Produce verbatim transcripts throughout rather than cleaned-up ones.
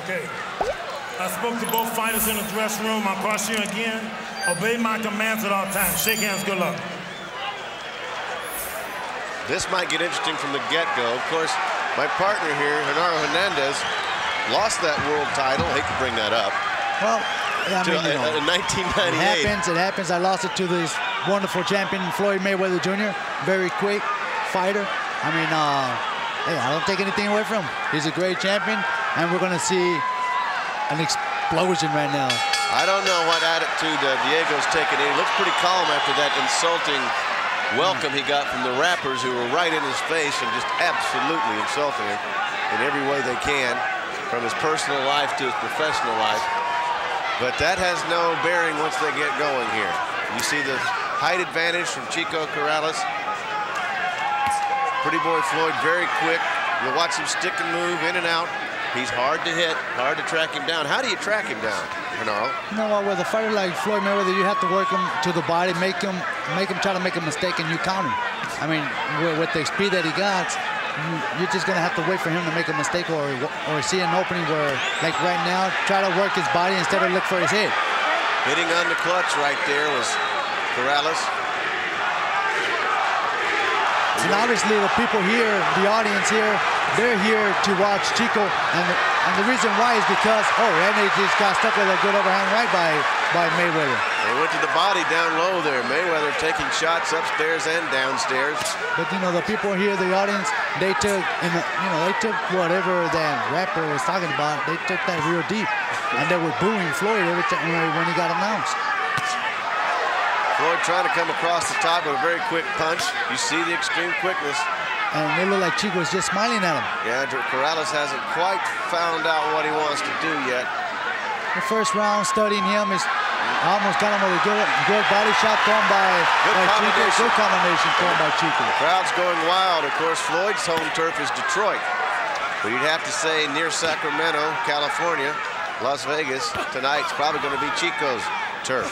Okay. I spoke to both fighters in the dressing room. I caution you again. Obey my commands at all times. Shake hands. Good luck. This might get interesting from the get-go. Of course, my partner here, Genaro Hernandez, lost that world title. I hate to bring that up. Well, yeah, I mean, you know, in nineteen ninety-eight. It happens. It happens. I lost it to this wonderful champion, Floyd Mayweather Junior Very quick fighter. I mean, uh, hey, I don't take anything away from him. He's a great champion, and we're going to see an explosion right now. I don't know what attitude uh, Diego's taking. He looks pretty calm after that insulting welcome he got from the rappers who were right in his face and just absolutely insulting him in every way they can, from his personal life to his professional life. But that has no bearing once they get going here. You see the height advantage from Diego Corrales. Pretty boy Floyd, very quick. You'll watch him stick and move in and out. He's hard to hit, hard to track him down. How do you track him down, Genaro? You know what, with a fighter like Floyd Mayweather, you have to work him to the body, make him, make him try to make a mistake, and you count him. I mean, with, with the speed that he got, you, you're just gonna have to wait for him to make a mistake or or see an opening where, like right now, try to work his body instead of look for his head. Hitting on the clutch right there was Corrales. And obviously, the people here, the audience here, they're here to watch Diego, and the, and the reason why is because, oh, and they just got stuck with a good overhand right by, by Mayweather. They went to the body down low there. Mayweather taking shots upstairs and downstairs. But, you know, the people here, the audience, they took, in the, you know, they took whatever that rapper was talking about, they took that real deep. And they were booing Floyd every time when he got announced. Floyd trying to come across the top with a very quick punch. You see the extreme quickness. And it looked like Chico was just smiling at him. Yeah, Corrales hasn't quite found out what he wants to do yet. The first round, studying him, is almost got him with a good, good body shot thrown by, by Chico. Good combination thrown by Chico. The crowd's going wild. Of course, Floyd's home turf is Detroit. But you'd have to say near Sacramento, California, Las Vegas, tonight's probably going to be Chico's turf.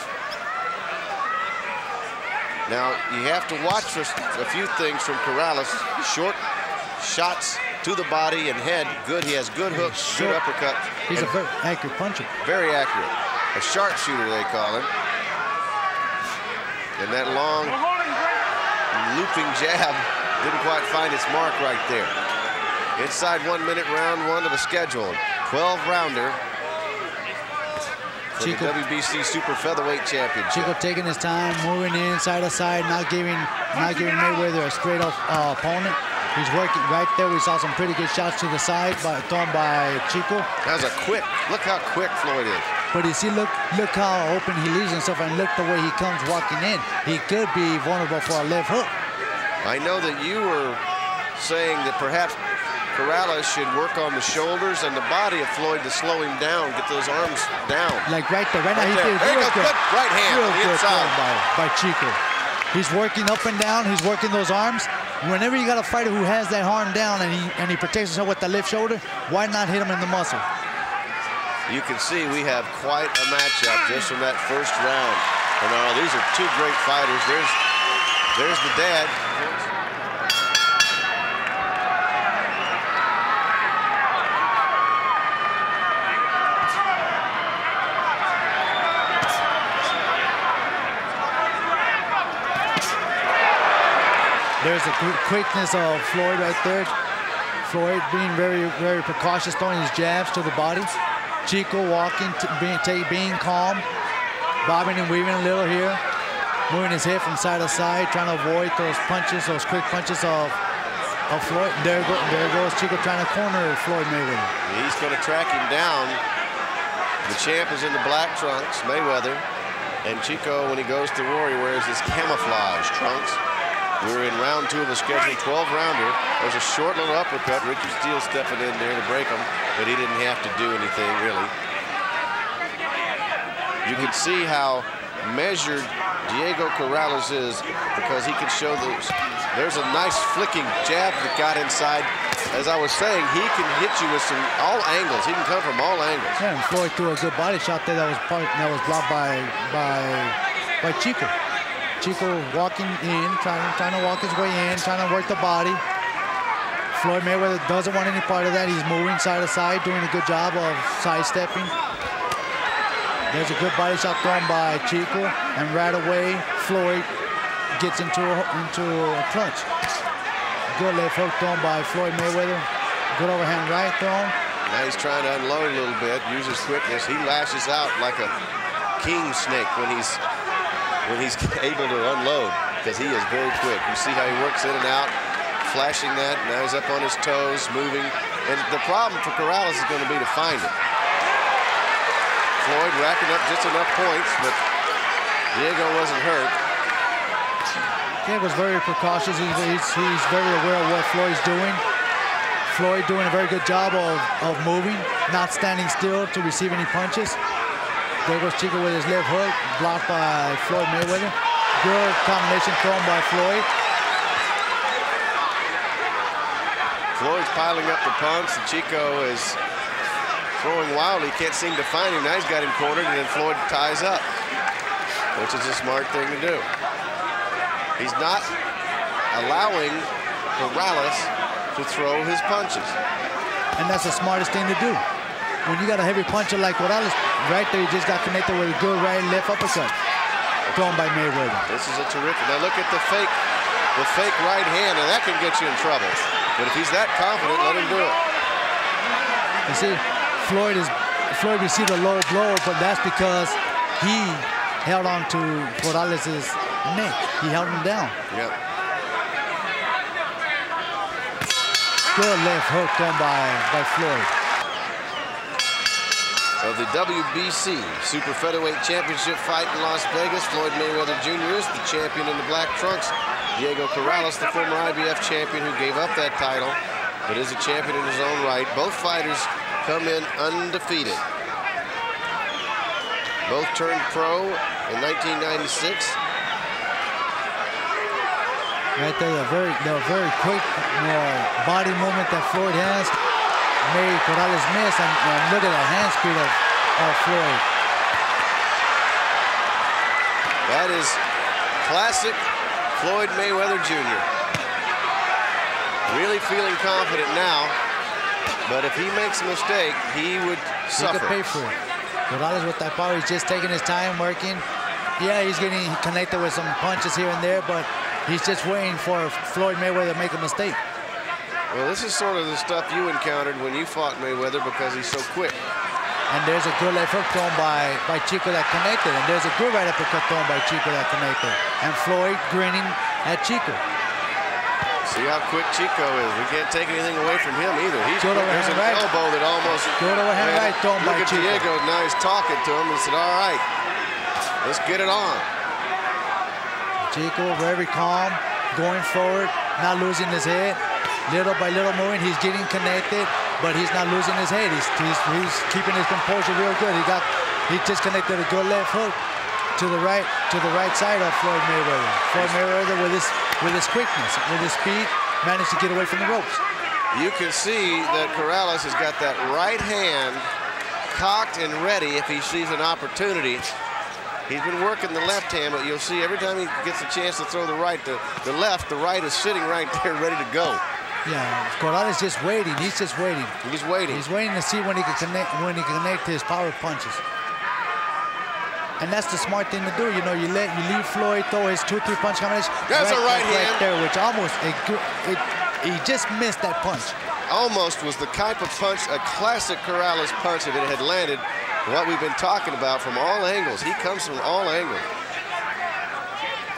Now, you have to watch for a few things from Corrales. Short shots to the body and head. Good. He has good hooks, good uppercut. He's a very accurate puncher. Very accurate. A sharpshooter, they call him. And that long looping jab didn't quite find its mark right there. Inside one minute, round one of a scheduled twelve rounder. Chico, the W B C Super Featherweight Championship. Chico taking his time, moving in side to side, not giving, not giving Mayweather a straight up uh, opponent. He's working right there. We saw some pretty good shots to the side by, thrown by Chico. That was a quick. Look how quick Floyd is. But you see, look, look how open he leaves himself, and look the way he comes walking in. He could be vulnerable for a left hook. I know that you were saying that perhaps Corrales should work on the shoulders and the body of Floyd to slow him down, get those arms down. Like right there, right, right now. He there. There you go, good right hand on the inside. By, by Chico. He's working up and down, he's working those arms. Whenever you got a fighter who has that arm down and he, and he protects himself with the left shoulder, why not hit him in the muscle? You can see we have quite a matchup just from that first round. And uh, these are two great fighters. There's, there's the dad. There's the quickness of Floyd right there. Floyd being very, very precautious, throwing his jabs to the body. Chico walking, being, being calm, bobbing and weaving a little here, moving his head from side to side, trying to avoid those punches, those quick punches of, of Floyd. There, go, there goes Chico trying to corner Floyd Mayweather. He's going to track him down. The champ is in the black trunks, Mayweather. And Chico, when he goes to war, he wears his camouflage trunks. We're in round two of the scheduled twelve rounder. There's a short little uppercut. Richard Steele stepping in there to break him, but he didn't have to do anything, really. You can see how measured Diego Corrales is because he can show those. There's a nice flicking jab that got inside. As I was saying, he can hit you with some all angles. He can come from all angles. Yeah, and Floyd threw a good body shot there that was, that was blocked by, by, by Chico. Chico walking in, trying, trying to walk his way in, trying to work the body. Floyd Mayweather doesn't want any part of that. He's moving side to side, doing a good job of sidestepping. There's a good body shot thrown by Chico, and right away Floyd gets into a, into a punch. Good left hook thrown by Floyd Mayweather. Good overhand right thrown. Now he's trying to unload a little bit, use his quickness. He lashes out like a king snake when he's when he's able to unload, because he is very quick. You see how he works in and out, flashing that. Now he's up on his toes, moving. And the problem for Corrales is going to be to find it. Floyd racking up just enough points, but Diego wasn't hurt. Diego's very precautious. He's, he's, he's very aware of what Floyd's doing. Floyd doing a very good job of, of moving, not standing still to receive any punches. There goes Chico with his left hook, blocked by Floyd Mayweather. Good combination thrown by Floyd. Floyd's piling up the punch, and Chico is throwing wildly. Can't seem to find him. Now he's got him cornered, and then Floyd ties up, which is a smart thing to do. He's not allowing Corrales to throw his punches. And that's the smartest thing to do. When you got a heavy puncher like Corrales, right there, you just got connected with a good right and left uppercut thrown by Mayweather. This is a terrific. Now look at the fake, the fake right hand, and that can get you in trouble. But if he's that confident, let him do it. You see, Floyd is Floyd received a low blow, but that's because he held on to Corrales' neck. He held him down. Yep. Good left hook done by, by Floyd. Of the W B C Super Featherweight Championship fight in Las Vegas, Floyd Mayweather Junior is the champion in the black trunks. Diego Corrales, the former I B F champion who gave up that title, but is a champion in his own right. Both fighters come in undefeated. Both turned pro in nineteen ninety-six. Right there, the very, the very quick uh, body movement that Floyd has made Corrales miss, and uh, look at the hand speed of, of Floyd. That is classic Floyd Mayweather Junior Really feeling confident now, but if he makes a mistake, he would suffer. He could pay for it. Corrales with that power, he's just taking his time, working. Yeah, he's getting connected with some punches here and there, but he's just waiting for Floyd Mayweather to make a mistake. Well, this is sort of the stuff you encountered when you fought Mayweather, because he's so quick. And there's a good left hook thrown by, by Chico that connected. And there's a good right uppercut thrown by Chico that connected. And Floyd grinning at Chico. See how quick Chico is. We can't take anything away from him either. He's quick. There's an right elbow that almost... Good overhand right thrown by Chico. Look at Diego, now he's talking to him and said, all right, let's get it on. Chico very calm, going forward, not losing his head. Little by little moving, he's getting connected. But he's not losing his head. He's, he's, he's keeping his composure real good. He got he just connected a good left hook to the right to the right side of Floyd Mayweather. Floyd Mayweather with his with his quickness, with his speed, managed to get away from the ropes. You can see that Corrales has got that right hand cocked and ready if he sees an opportunity. He's been working the left hand, but you'll see every time he gets a chance to throw the right, the, the left, the right is sitting right there ready to go. Yeah, Corrales just waiting. He's just waiting. He's waiting. He's waiting to see when he can connect. When he can connect his power punches, and that's the smart thing to do. You know, you let you leave Floyd throw his two-three punch combination. That's right, a right hand right there, which almost a it, he just missed that punch. Almost was the type of punch, a classic Corrales punch, if it had landed. What we've been talking about from all angles. He comes from all angles.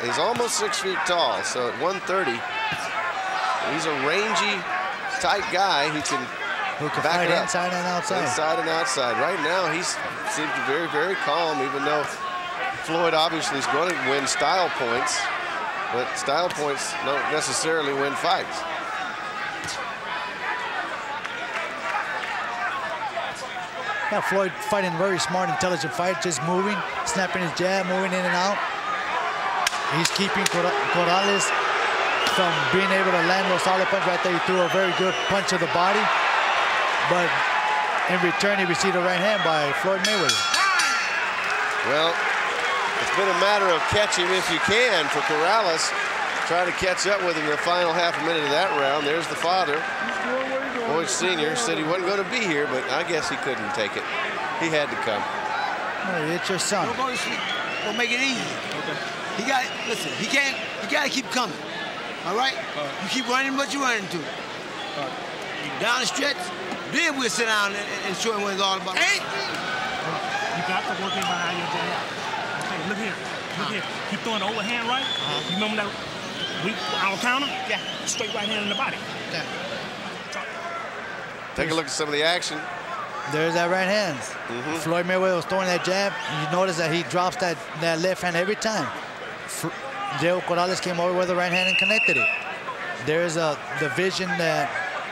He's almost six feet tall, so at one thirty. He's a rangy, tight guy who can, who can back fight it up. Inside and outside. Inside and outside. Right now, he seems very, very calm, even though Floyd obviously is going to win style points, but style points don't necessarily win fights. Yeah, Floyd fighting a very smart, intelligent fight, just moving, snapping his jab, moving in and out. He's keeping Cor Corrales from being able to land those solid punch. Right there, he threw a very good punch to the body, but in return he received a right hand by Floyd Mayweather. Well, it's been a matter of catch him if you can for Corrales, Try to catch up with him in the final half a minute of that round. There's the father, Boyd Senior, said he wasn't going to be here, but I guess he couldn't take it. He had to come. Hey, it's your son. Don't go to sleep. Don't make it easy. Okay. He got it. Listen, he can't. He got to keep coming. All right? All right. You keep running what you're running to. All right. You down the stretch, then we'll sit down and, and show him what it's all about. Hey! You got to work in behind your jab. Okay, look here. Look uh-huh. here. Keep throwing the overhand right. Uh-huh. You remember that? We, our counter? Yeah. Straight right hand in the body. Yeah. Take a look at some of the action. There's that right hand. Mm-hmm. Floyd Mayweather was throwing that jab. You notice that he drops that, that left hand every time. Diego Corrales came over with the right hand and connected it. There's a, the vision that,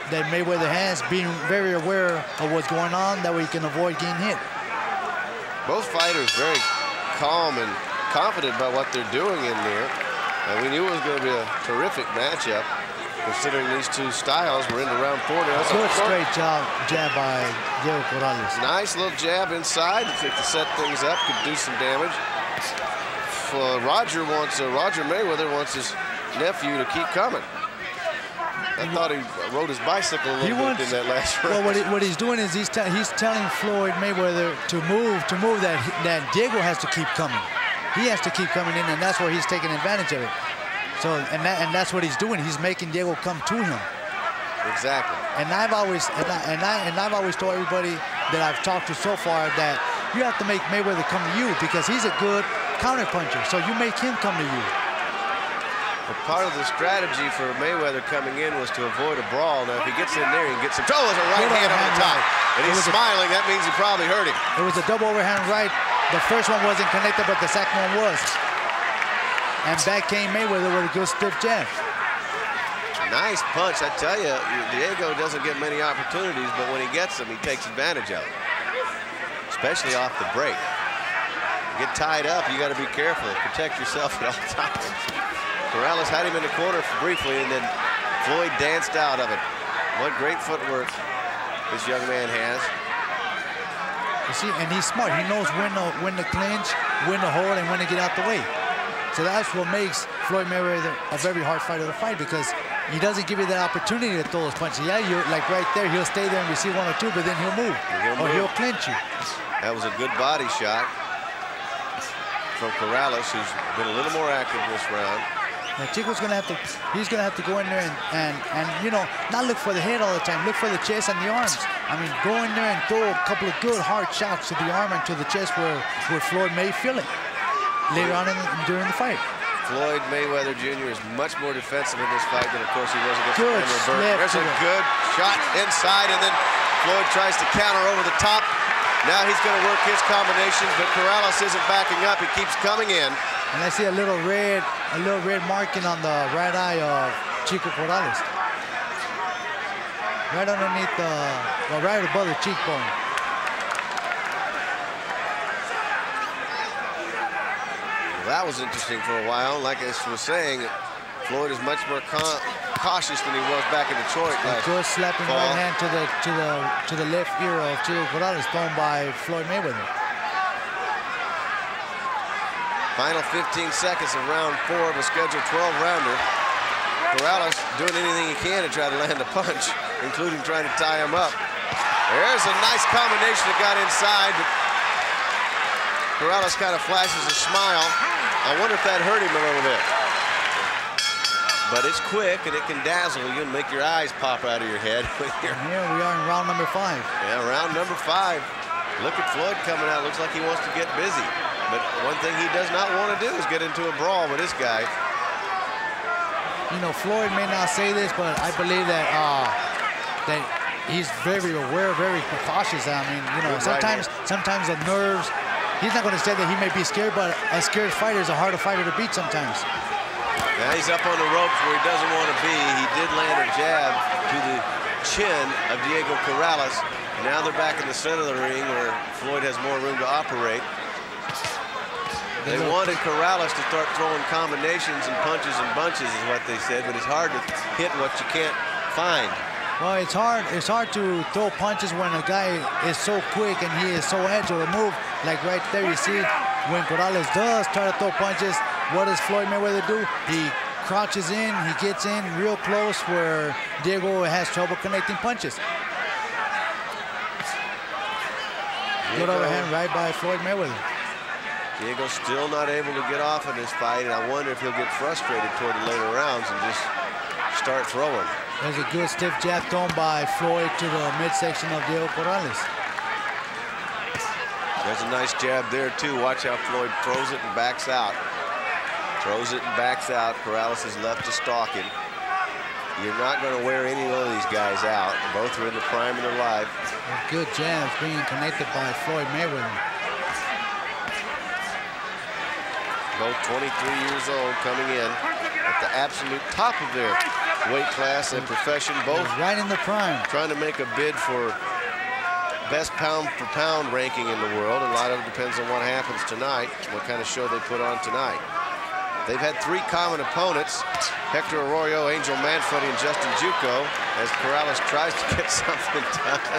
that Mayweather has, being very aware of what's going on, that way he can avoid getting hit. Both fighters very calm and confident about what they're doing in there. And we knew it was going to be a terrific matchup, considering these two styles. We're into round four now. Good straight jab, jab by Diego Corrales. Nice little jab inside to set things up, could do some damage. Uh, Roger wants, uh, Roger Mayweather wants his nephew to keep coming. I thought he rode his bicycle a little he bit wants, in that last round. Well, what, he, what he's doing is he's, he's telling Floyd Mayweather to move, to move that, that Diego has to keep coming. He has to keep coming in, and that's where he's taking advantage of it. So, and, that, and that's what he's doing. He's making Diego come to him. Exactly. And I've always, and, I, and, I, and I've always told everybody that I've talked to so far that you have to make Mayweather come to you, because he's a good counterpuncher, so you make him come to you. Well, part of the strategy for Mayweather coming in was to avoid a brawl. Now, if he gets in there, he gets some. Oh, there's a right hand on the top, and he's smiling. That means he probably hurt him. It was a double overhand right. The first one wasn't connected, but the second one was. And back came Mayweather with a good stiff jab. Nice punch, I tell you. Diego doesn't get many opportunities, but when he gets them, he takes advantage of them, especially off the break. Get tied up, you got to be careful. Protect yourself at all times. Corrales had him in the corner briefly, and then Floyd danced out of it. What great footwork this young man has. You see, and he's smart. He knows when to, when to clinch, when to hold, and when to get out the way. So that's what makes Floyd Mayweather a very hard fighter to fight, because he doesn't give you that opportunity to throw those punches. Yeah, you like right there, he'll stay there and receive one or two, but then he'll move, he'll or move. he'll clinch you. That was a good body shot from Corrales, who's been a little more active this round. Now Chico's gonna have to, he's gonna have to go in there and, and, and you know, not look for the head all the time, look for the chest and the arms. I mean, go in there and throw a couple of good hard shots to the arm and to the chest where, where Floyd may feel it later on in the, during the fight. Floyd Mayweather Junior is much more defensive in this fight than of course he was against Cameron Burke. There's a it. good shot inside, and then Floyd tries to counter over the top. Now he's going to work his combinations, but Corrales isn't backing up. He keeps coming in. And I see a little red, a little red marking on the right eye of Chico Corrales. Right underneath the, well, right above the cheekbone. Well, that was interesting for a while. Like I was saying, Floyd is much more cautious than he was back in Detroit. Last good slapping fall. right hand to the to the to the left ear of Diego Corrales, thrown by Floyd Mayweather. Final fifteen seconds of round four of a scheduled twelve rounder. Corrales doing anything he can to try to land a punch, including trying to tie him up. There's a nice combination that got inside. Corrales kind of flashes a smile. I wonder if that hurt him a little bit. But it's quick, and it can dazzle you and make your eyes pop out of your head. Here we are in round number five. Yeah, round number five. Look at Floyd coming out. Looks like he wants to get busy. But one thing he does not want to do is get into a brawl with this guy. You know, Floyd may not say this, but I believe that uh, that he's very aware, very cautious. I mean, you know, sometimes, sometimes the nerves. He's not going to say that he may be scared, but a scared fighter is a harder fighter to beat sometimes. Now he's up on the ropes where he doesn't want to be. He did land a jab to the chin of Diego Corrales. Now they're back in the center of the ring where Floyd has more room to operate. They wanted Corrales to start throwing combinations and punches and bunches is what they said, but it's hard to hit what you can't find. Well, it's hard, it's hard to throw punches when a guy is so quick and he is so agile to move. Like right there, you see when Corrales does try to throw punches, what does Floyd Mayweather do? He crouches in, he gets in real close where Diego has trouble connecting punches. Diego. Good overhand right by Floyd Mayweather. Diego's still not able to get off of this fight, and I wonder if he'll get frustrated toward the later rounds and just start throwing. There's a good stiff jab thrown by Floyd to the midsection of Diego Corrales. There's a nice jab there, too. Watch how Floyd throws it and backs out. Throws it and backs out. Corrales is left to stalk him. You're not going to wear any one of these guys out. Both are in the prime of their life. Good jabs being connected by Floyd Mayweather. Both twenty-three years old, coming in at the absolute top of their weight class and profession, both right in the prime, trying to make a bid for best pound for pound ranking in the world. A lot of it depends on what happens tonight, what kind of show they put on tonight. They've had three common opponents, Hector Arroyo, Angel Manfredi, and Justin Juco, as Corrales tries to get something done.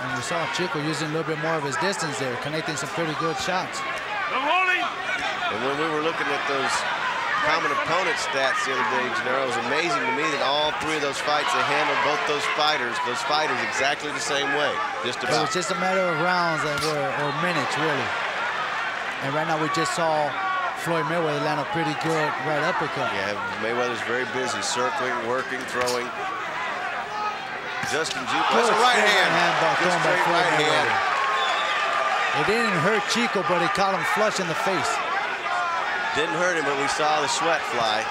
And we saw Juco using a little bit more of his distance there, connecting some pretty good shots. And when we were looking at those common opponent stats the other day, Genaro, it was amazing to me that all three of those fights, they handled both those fighters, those fighters exactly the same way, just about. It was just a matter of rounds that were, or minutes, really. And right now we just saw Floyd Mayweather land a pretty good right uppercut. Yeah, Mayweather's very busy, circling, working, throwing. Justin Juco, that's a right hand. hand by just by Floyd right hand. It didn't hurt Juco, but it caught him flush in the face. Didn't hurt him, but we saw the sweat fly.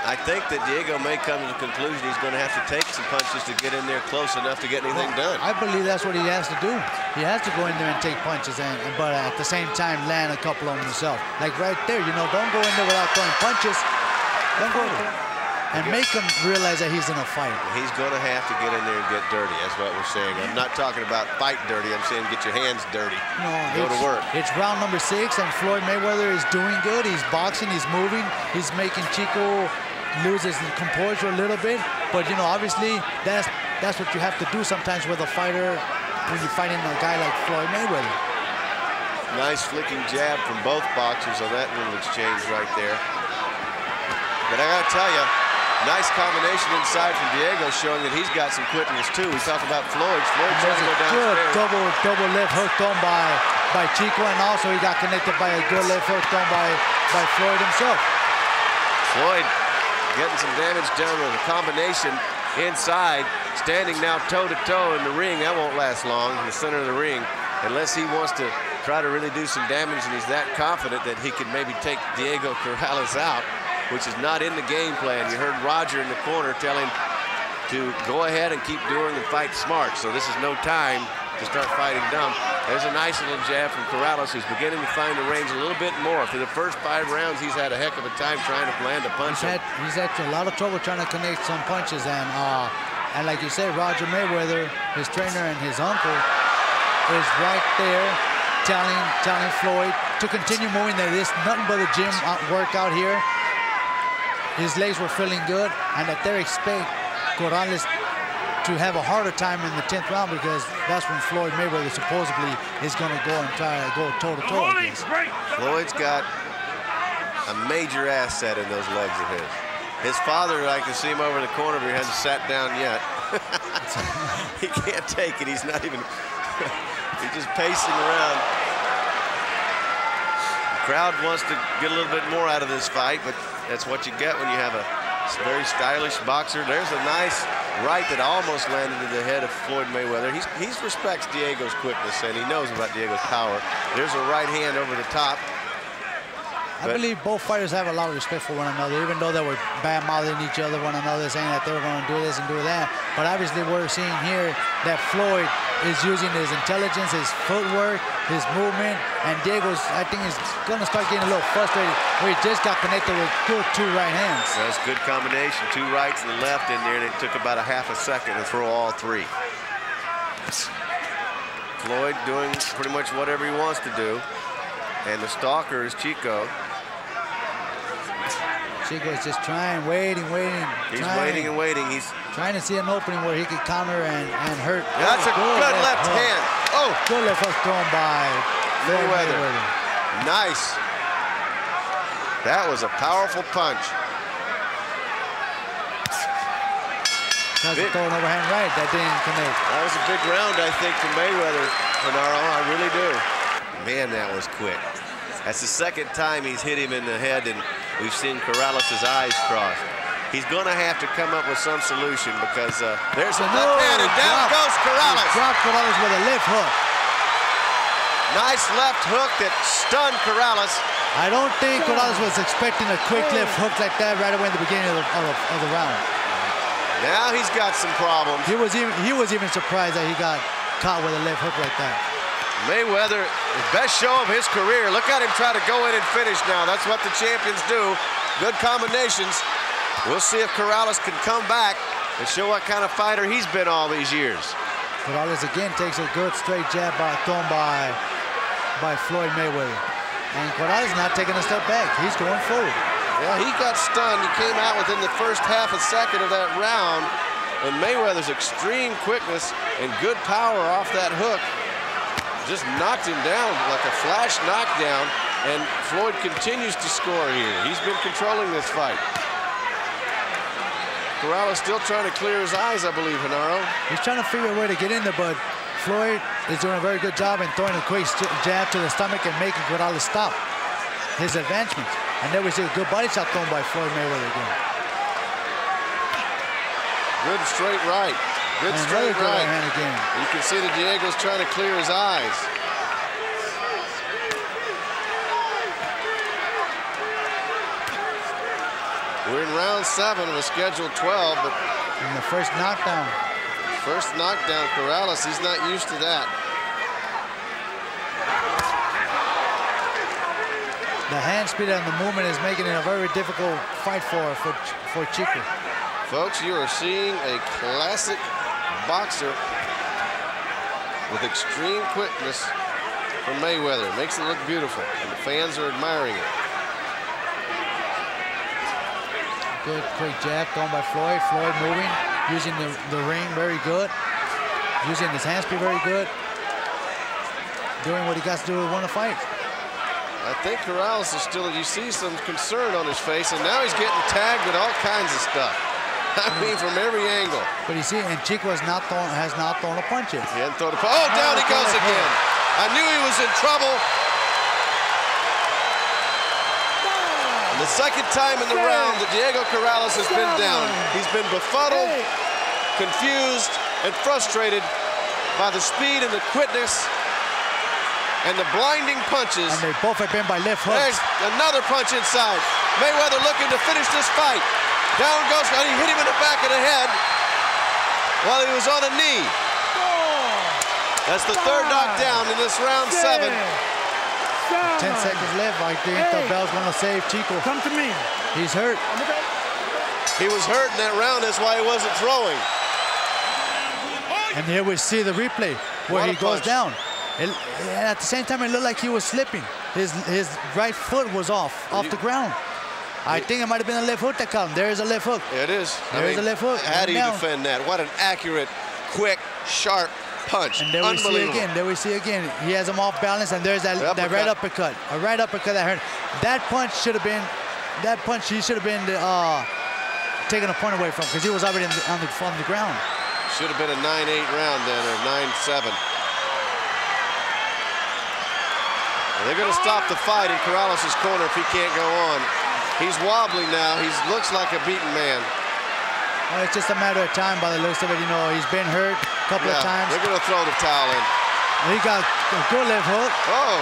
I think that Diego may come to the conclusion he's going to have to take some punches to get in there close enough to get anything well, done. I believe that's what he has to do. He has to go in there and take punches, and but at the same time land a couple on himself. Like right there, you know, don't go in there without throwing punches. Don't go in there. And make him realize that he's in a fight. He's going to have to get in there and get dirty. That's what we're saying. I'm not talking about fight dirty. I'm saying get your hands dirty. No, go to work. It's round number six, and Floyd Mayweather is doing good. He's boxing. He's moving. He's making Juco loses composure a little bit, but you know, obviously that's that's what you have to do sometimes with a fighter when you're fighting a guy like Floyd Mayweather. Nice flicking jab from both boxers on that little exchange right there. But I gotta tell you, nice combination inside from Diego, showing that he's got some quickness too. We talk about Floyd. Floyd trying to go downstairs. Good double double left hook thrown by by Juco, and also he got connected by a good left hook thrown by by Floyd himself. Floyd getting some damage done with a combination inside, standing now toe-to-toe in the ring. That won't last long in the center of the ring, unless he wants to try to really do some damage, and he's that confident that he can maybe take Diego Corrales out, which is not in the game plan. You heard Roger in the corner tell him to go ahead and keep doing the fight smart, so this is no time to start fighting dumb. There's a nice little jab from Corrales, who's beginning to find the range a little bit more. For the first five rounds, he's had a heck of a time trying to land a punch. He's had, he's had a lot of trouble trying to connect some punches, and uh, and like you said, Roger Mayweather, his trainer and his uncle, is right there telling telling Floyd to continue moving. There is nothing but a gym workout here. His legs were feeling good, and that they expect Corrales to have a harder time in the tenth round, because that's when Floyd Mayweather supposedly is going to go and try to go toe-to-toe. Floyd's got a major asset in those legs of his. His father, I can see him over in the corner, but he hasn't sat down yet. He can't take it. He's not even... He's just pacing around. The crowd wants to get a little bit more out of this fight, but that's what you get when you have a very stylish boxer. There's a nice right that almost landed in the head of Floyd Mayweather. He's, he's respects Diego's quickness, and he knows about Diego's power. There's a right hand over the top. I believe both fighters have a lot of respect for one another, even though they were bad-mouthing each other, one another, saying that they were going to do this and do that. But obviously we're seeing here that Floyd is using his intelligence, his footwork, his movement, and Diego's, I think, is going to start getting a little frustrated. He just got connected with good two right hands. That's a good combination, two rights and a left in there, and it took about a half a second to throw all three. Floyd doing pretty much whatever he wants to do, and the stalker is Juco. Juco's just trying, waiting, waiting. He's trying, waiting and waiting. He's trying to see an opening where he could counter and, and hurt. That's oh, a good, good left, left hand. hand. Oh, good left hook thrown by Mayweather. Nice. That was a powerful punch. That was a throwing overhand right that didn't connect. That was a big round, I think, for Mayweather, Genaro. I really do. Man, that was quick. That's the second time he's hit him in the head, and we've seen Corrales' eyes cross. He's going to have to come up with some solution because uh, there's a left hand, and down goes Corrales. He dropped Corrales with a left hook. Nice left hook that stunned Corrales. I don't think Corrales was expecting a quick left hook like that right away in the beginning of the, of, of the round. Now he's got some problems. He was even he was even surprised that he got caught with a left hook like that. Mayweather, the best show of his career. Look at him try to go in and finish now. That's what the champions do. Good combinations. We'll see if Corrales can come back and show what kind of fighter he's been all these years. Corrales again takes a good straight jab by, thrown by, by Floyd Mayweather. And Corrales not taking a step back. He's going forward. Yeah, he got stunned. He came out within the first half a second of that round. And Mayweather's extreme quickness and good power off that hook just knocked him down like a flash knockdown. And Floyd continues to score here. He's been controlling this fight. Corrales still trying to clear his eyes, I believe, Genaro. He's trying to figure a way to get in there, but Floyd is doing a very good job in throwing a quick jab to the stomach and making Corrales stop his advancement. And there we see a good body shot thrown by Floyd Mayweather again. Good straight right. Good and straight good right. Hand again. You can see that Diego's trying to clear his eyes. We're in round seven of a scheduled twelve, but in the first knockdown. First knockdown, Corrales. He's not used to that. The hand speed and the movement is making it a very difficult fight for for for Chico. Folks, you are seeing a classic boxer with extreme quickness from Mayweather. Makes it look beautiful, and the fans are admiring it. Good quick jab thrown by Floyd. Floyd moving, using the, the ring very good. Using his handspeed very good. Doing what he got to do to win a fight. I think Corrales is still, you see some concern on his face, and now he's getting tagged with all kinds of stuff. I mean, from every angle. But you see, and Chico has not thrown, has not thrown a punch yet. He hasn't thrown a punch. Oh, down he goes again. I knew he was in trouble. The second time in the round that Diego Corrales has been down. He's been befuddled, confused, and frustrated by the speed and the quickness and the blinding punches. And they both have been by left hooks. There's another punch inside. Mayweather looking to finish this fight. Down goes, and he hit him in the back of the head while he was on a knee. That's the third knockdown in this round seven. Ten seconds left. I think the bell's going to save Chico. Come to me. He's hurt. He was hurt in that round. That's why he wasn't throwing. And here we see the replay where he goes down. And at the same time, it looked like he was slipping. His his right foot was off off the ground. I think it might have been a left hook that caught him. There is a left hook. It is. There is a left hook. How do you defend that? What an accurate, quick, sharp punch. And there we see again, there we see again. He has him off balance, and there's that, the that right uppercut. A right uppercut that hurt. That punch should have been, that punch he should have been uh, taking a point away from, because he was already on the, on, the, on the ground. Should have been a nine eight round then, or nine seven. They're going to stop the fight in Corrales' corner if he can't go on. He's wobbling now. He looks like a beaten man. Well, it's just a matter of time by the looks of it. You know, he's been hurt a couple yeah, of times. They're going to throw the towel in. He got a good left hook. Oh,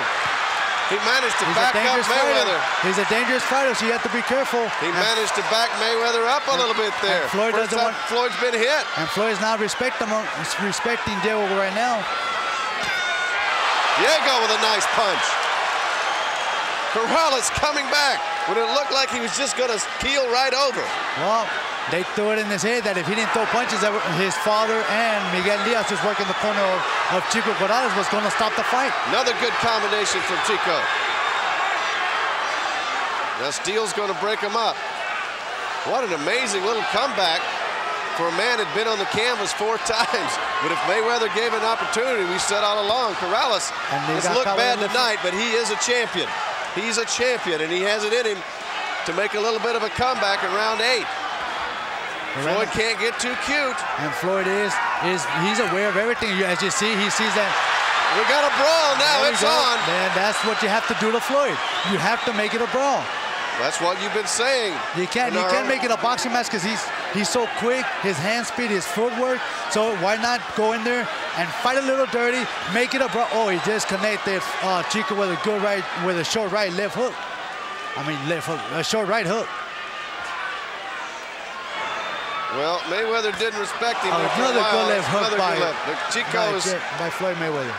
he managed to he's back up Mayweather. Fighter. He's a dangerous fighter, so you have to be careful. He and managed to back Mayweather up a little bit there. Floyd First doesn't want, Floyd's been hit. And Floyd's not respecting, respecting Diego right now. Diego with a nice punch. Corrales coming back when it looked like he was just going to keel right over. Well, they threw it in his head that if he didn't throw punches, that his father and Miguel Diaz just working the corner of, of Chico Corrales was going to stop the fight. Another good combination from Chico. Now Steele's going to break him up. What an amazing little comeback for a man that had been on the canvas four times. But if Mayweather gave an opportunity, we said all along, Corrales has looked bad tonight, but he is a champion. He's a champion, and he has it in him to make a little bit of a comeback in round eight. Floyd can't get too cute. And Floyd is, is he's aware of everything. As you see, he sees that. We got a brawl now, it's on. Man, that's what you have to do to Floyd. You have to make it a brawl. That's what you've been saying. You can't, you can't make it a boxing match because he's, he's so quick, his hand speed, his footwork. So why not go in there and fight a little dirty, make it a brawl. Oh, he just connected uh, Chico with a good right, with a short right left hook. I mean, left hook, a short right hook. Well, Mayweather didn't respect him. Oh, another good left hook by, Chico is, by Floyd Mayweather.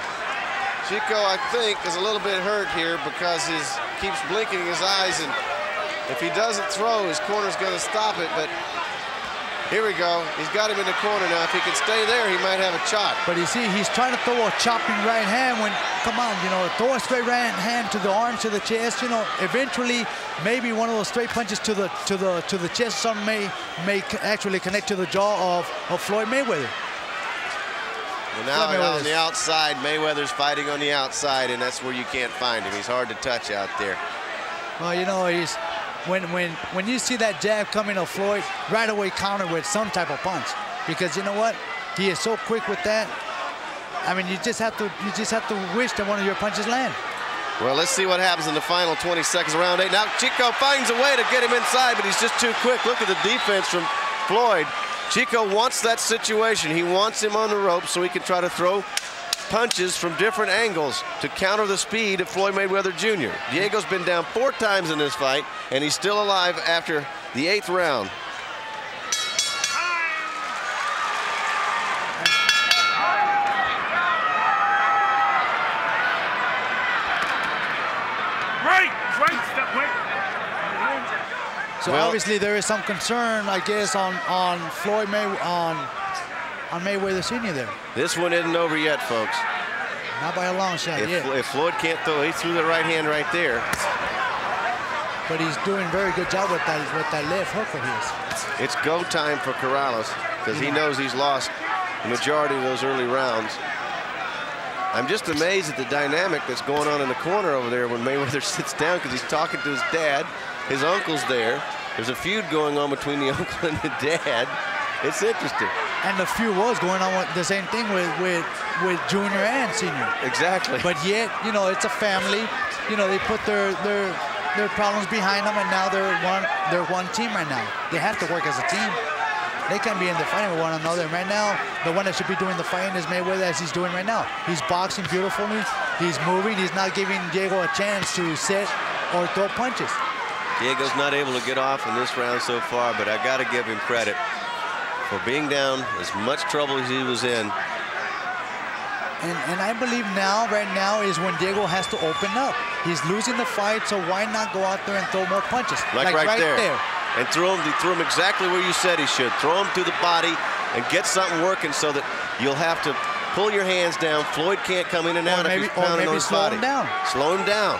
Chico, I think, is a little bit hurt here because he keeps blinking his eyes, and if he doesn't throw, his corner's going to stop it. But here we go. He's got him in the corner now. If he can stay there, he might have a chop. But you see, he's trying to throw a chopping right hand when, come on, you know, throw a straight right hand to the arm, to the chest. You know, eventually, maybe one of those straight punches to the to the to the chest, some may may actually connect to the jaw of, of Floyd Mayweather. Well, now Floyd on the outside, Mayweather's fighting on the outside, and that's where you can't find him. He's hard to touch out there. Well, you know, he's when when when you see that jab coming to Floyd, right away counter with some type of punch, because you know what, he is so quick with that. I mean, you just have to you just have to wish that one of your punches land. Well, let's see what happens in the final twenty seconds of round eight. Now, Chico finds a way to get him inside, but he's just too quick. Look at the defense from Floyd. Chico wants that situation. He wants him on the rope so he can try to throw punches from different angles to counter the speed of Floyd Mayweather Junior Diego's been down four times in this fight, and he's still alive after the eighth round. So well, obviously there is some concern, I guess, on on Floyd May on on Mayweather Senior there. This one isn't over yet, folks. Not by a long shot. If, yet. if Floyd can't throw, he threw the right hand right there. But he's doing a very good job with that with that left hook of his. It's go time for Corrales because he knows he's lost the majority of those early rounds. I'm just amazed at the dynamic that's going on in the corner over there when Mayweather sits down, because he's talking to his dad. His uncle's there. There's a feud going on between the uncle and the dad. It's interesting. And the feud was going on with the same thing with, with, with Junior and Senior. Exactly. But yet, you know, it's a family. You know, they put their their their problems behind them, and now they're one they're one team right now. They have to work as a team. They can't be in the fighting with one another. And right now, the one that should be doing the fighting is Mayweather, as he's doing right now. He's boxing beautifully. He's moving. He's not giving Diego a chance to sit or throw punches. Diego's not able to get off in this round so far, but I got to give him credit for being down as much trouble as he was in. And, and I believe now, right now, is when Diego has to open up. He's losing the fight, so why not go out there and throw more punches? Like, like right, right there. there. And throw him, throw him exactly where you said he should. Throw him to the body and get something working so that you'll have to pull your hands down. Floyd can't come in and out if he's pounding on his body. Or maybe slow him down. Slow him down.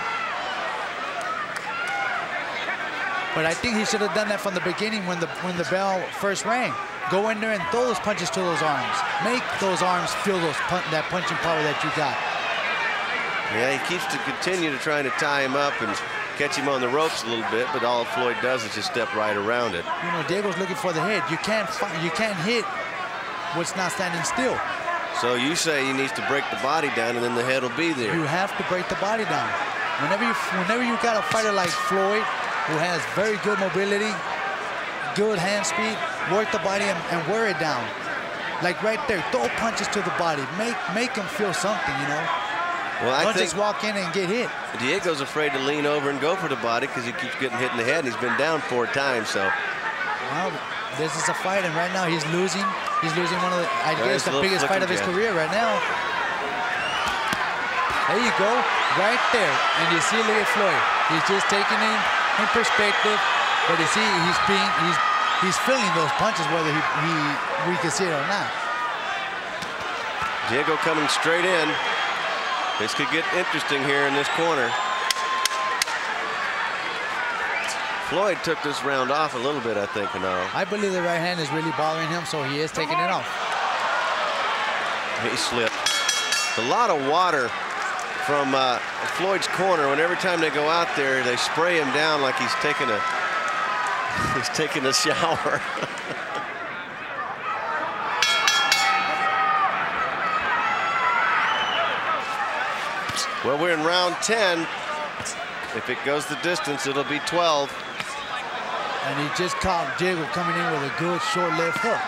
But I think he should have done that from the beginning when the when the bell first rang. Go in there and throw those punches to those arms. Make those arms feel those pun that punching power that you got. Yeah, he keeps to continue to trying to tie him up and catch him on the ropes a little bit, but all Floyd does is just step right around it. You know, Diego's looking for the head. You can't you can't hit what's not standing still. So you say he needs to break the body down, and then the head will be there. You have to break the body down. Whenever you whenever you got a fighter like Floyd, who has very good mobility, good hand speed, work the body and, and wear it down. Like right there, throw punches to the body. Make make him feel something, you know. Well, I Don't think just walk in and get hit. Diego's afraid to lean over and go for the body because he keeps getting hit in the head, and he's been down four times, so. Well, this is a fight, and right now he's losing. He's losing one of the, I guess, the biggest fight of his career right now. There you go, right there. And you see, look at Floyd. He's just taking in. In perspective, but you see he's being he's he's feeling those punches whether he, he we can see it or not. Diego coming straight in. This could get interesting here in this corner. Floyd took this round off a little bit, I think, Genaro. I believe the right hand is really bothering him, so he is taking it off. He slipped. A lot of water from uh, Floyd's corner, and every time they go out there, they spray him down like he's taking a He's taking a shower. Well, we're in round ten. If it goes the distance, it'll be twelve. And he just caught Diego coming in with a good short left hook.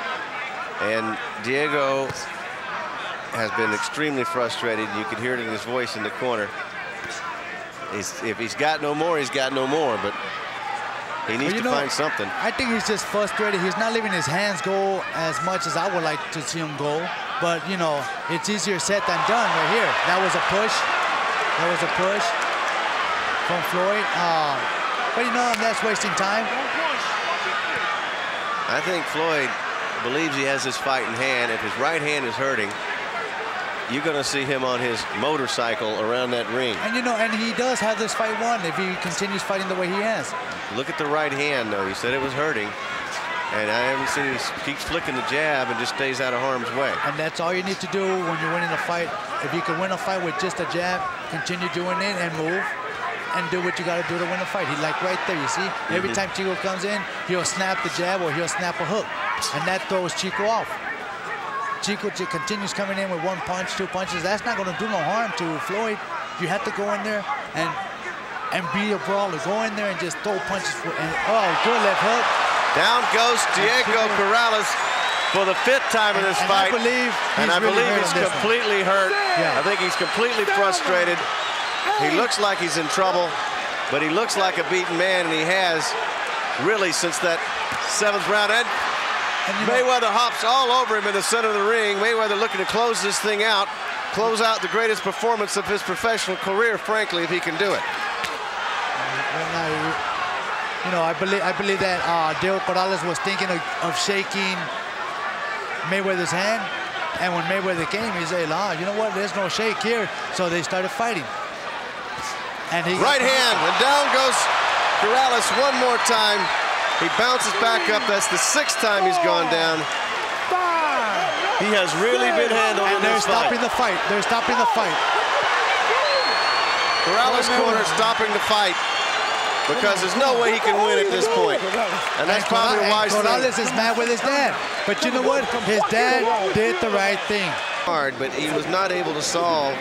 And Diego has been extremely frustrated. You can hear it in his voice in the corner. He's, if he's got no more, he's got no more, but he needs well, to know, find something. I think he's just frustrated. He's not letting his hands go as much as I would like to see him go. But, you know, it's easier said than done right here. That was a push. That was a push from Floyd. Uh, but, you know, that's wasting time. I think Floyd believes he has his fight in hand. If his right hand is hurting, you're going to see him on his motorcycle around that ring. And, you know, and he does have this fight won if he continues fighting the way he has. Look at the right hand, though. You said it was hurting. And I haven't seen him keep flicking the jab and just stays out of harm's way. And that's all you need to do when you're winning a fight. If you can win a fight with just a jab, continue doing it and move and do what you got to do to win a fight. He like right there, you see? Mm-hmm. Every time Chico comes in, he'll snap the jab or he'll snap a hook. And that throws Chico off. Chico continues coming in with one punch, two punches. That's not going to do no harm to Floyd. You have to go in there and and be a brawler. Go in there and just throw punches. For, and, oh, good left hook. Down goes Diego Corrales for the fifth time in this and, fight. And I believe he's, and I really believe he's completely one. hurt. Yeah. I think he's completely frustrated. He looks like he's in trouble, but he looks like a beaten man, and he has really since that seventh round. And And Mayweather know, hops all over him in the center of the ring. Mayweather looking to close this thing out, close out the greatest performance of his professional career, frankly, if he can do it. I, you know, I believe I believe that uh, Diego Corrales was thinking of, of shaking Mayweather's hand, and when Mayweather came, he said, "Ah, you know what? There's no shake here." So they started fighting. And he right hand, and down goes Corrales one more time. He bounces back up. That's the sixth time he's gone down. He has really been handled in this fight. And they're stopping the fight. They're stopping the fight. Corrales' corner stopping the fight because there's no way he can win at this point. And that's probably why Corrales is mad with his dad. But you know what? His dad did the right thing. Hard, but he was not able to solve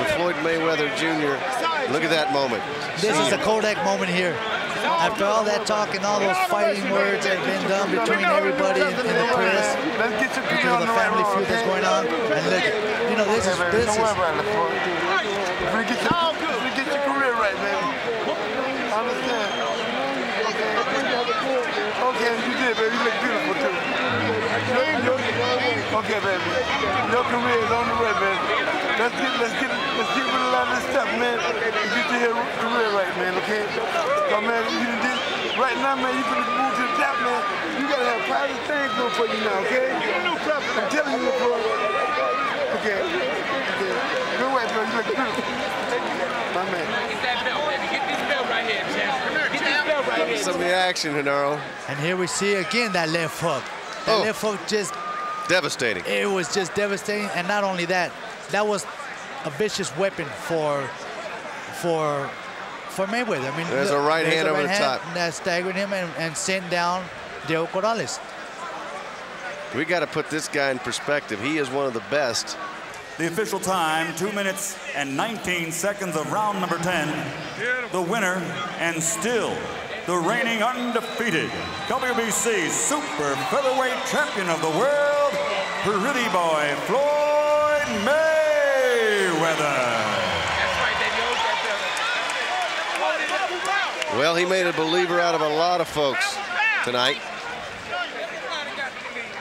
the Floyd Mayweather Junior Look at that moment. This is a Kodak moment here. After all that talk and all those fighting words that have been done between everybody in the press, because of the family feud that's going on, and look, you know, this is, this is. Okay, you did, baby. You look beautiful, too. Okay, baby. Your career is on the way, baby. Let's get, let's get, let's get rid of a lot of this stuff, man. Get your career right, man, okay? So, man, you did, right now, man, you gonna move to the top, man. You gotta have positive things going for you now, okay? I'm telling you, bro. Okay. Okay. Good way, bro. You look beautiful. My man. Get this belt right here, champ. Some of the action, Genaro. And here we see again that left hook. That oh, left hook just devastating. It was just devastating, and not only that, that was a vicious weapon for for for Mayweather. I mean, there's look, a right there's hand a right over hand the top that staggered him and, and sent down Diego Corrales. We got to put this guy in perspective. He is one of the best. The official time, two minutes and nineteen seconds of round number ten. The winner and still the reigning undefeated W B C super featherweight champion of the world, Pretty Boy Floyd Mayweather. Well, he made a believer out of a lot of folks tonight.